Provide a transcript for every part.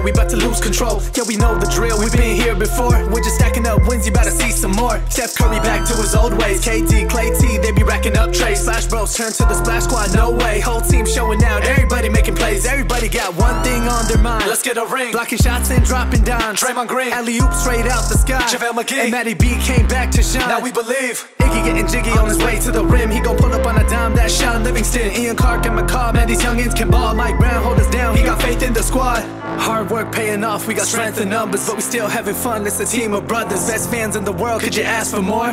down, we about to lose control. Yeah, we know the drill, we've been here before. We're just stacking up wins, you about to see some more. Steph Curry back to his old ways. KD, Clay T, they be racking up trays. Slash bros turn to the splash squad, no way. Whole team showing out, everybody making plays. Everybody got one thing on their mind, let's get a ring. Blocking shots and dropping down. Draymond Green, alley-oop straight out the sky. Javale McGee, and Matty B came back to shine. Now we believe. Iggy getting jiggy on his way to the rim. He gon' pull up on a dime, that's Sean Livingston. Ian Clark and McCall, man, these youngins can ball. Mike Brown hold us down, he got faith in the squad. Hard work paying off, we got strength in numbers, but we still having fun, it's a team of brothers. Best fans in the world, could you ask for more?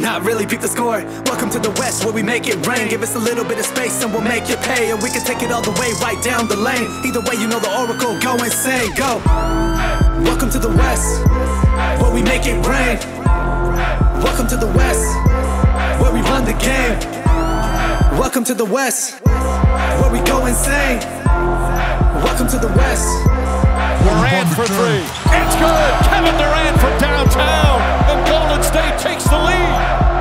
Not really, peep the score. Welcome to the West where we make it rain. Give us a little bit of space and we'll make you pay. And we can take it all the way right down the lane. Either way, you know the oracle, go insane, go. Welcome to the West where we make it rain. Welcome to the West where we run the game. Welcome to the West where we go insane. Welcome to the West. Durant for three. It's good. Kevin Durant from downtown. And Golden State takes the lead.